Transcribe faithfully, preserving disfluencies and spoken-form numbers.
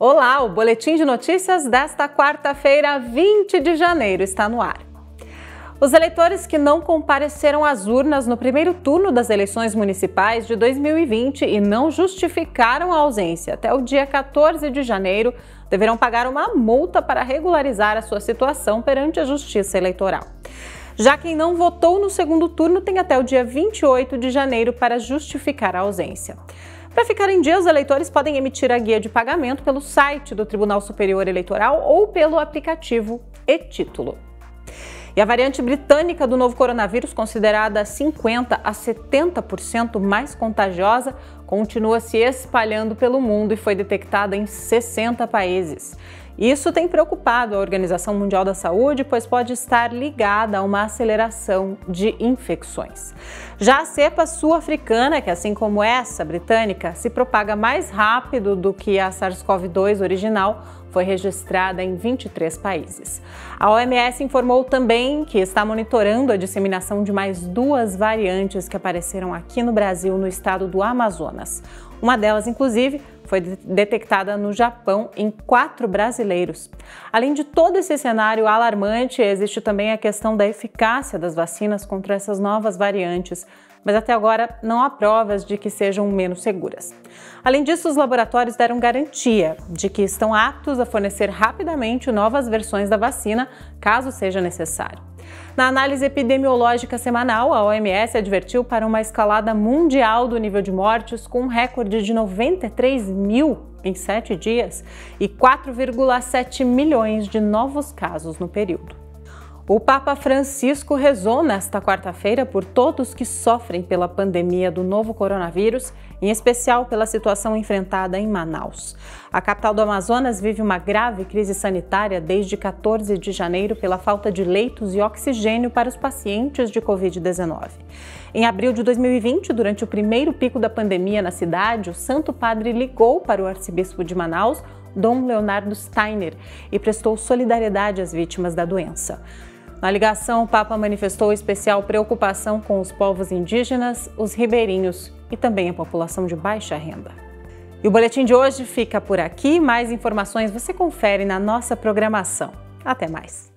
Olá, o Boletim de Notícias desta quarta-feira, vinte de janeiro, está no ar. Os eleitores que não compareceram às urnas no primeiro turno das eleições municipais de dois mil e vinte e não justificaram a ausência até o dia quatorze de janeiro deverão pagar uma multa para regularizar a sua situação perante a Justiça Eleitoral. Já quem não votou no segundo turno tem até o dia vinte e oito de janeiro para justificar a ausência. Para ficar em dia, os eleitores podem emitir a guia de pagamento pelo site do Tribunal Superior Eleitoral ou pelo aplicativo E-Título. E a variante britânica do novo coronavírus, considerada cinquenta a setenta por cento mais contagiosa, continua se espalhando pelo mundo e foi detectada em sessenta países. Isso tem preocupado a Organização Mundial da Saúde, pois pode estar ligada a uma aceleração de infecções. Já a cepa sul-africana, que assim como essa britânica, se propaga mais rápido do que a SARS-CoV dois original, foi registrada em vinte e três países. A O M S informou também que está monitorando a disseminação de mais duas variantes que apareceram aqui no Brasil, no estado do Amazonas. Uma delas, inclusive, foi detectada no Japão em quatro brasileiros. Além de todo esse cenário alarmante, existe também a questão da eficácia das vacinas contra essas novas variantes, mas até agora não há provas de que sejam menos seguras. Além disso, os laboratórios deram garantia de que estão aptos a fornecer rapidamente novas versões da vacina, caso seja necessário. Na análise epidemiológica semanal, a O M S advertiu para uma escalada mundial do nível de mortes, com um recorde de noventa e três mil em sete dias e quatro vírgula sete milhões de novos casos no período. O Papa Francisco rezou nesta quarta-feira por todos que sofrem pela pandemia do novo coronavírus, em especial pela situação enfrentada em Manaus. A capital do Amazonas vive uma grave crise sanitária desde quatorze de janeiro pela falta de leitos e oxigênio para os pacientes de Covid dezenove. Em abril de dois mil e vinte, durante o primeiro pico da pandemia na cidade, o Santo Padre ligou para o arcebispo de Manaus, Dom Leonardo Steiner, e prestou solidariedade às vítimas da doença. Na ligação, o Papa manifestou especial preocupação com os povos indígenas, os ribeirinhos e também a população de baixa renda. E o boletim de hoje fica por aqui. Mais informações você confere na nossa programação. Até mais!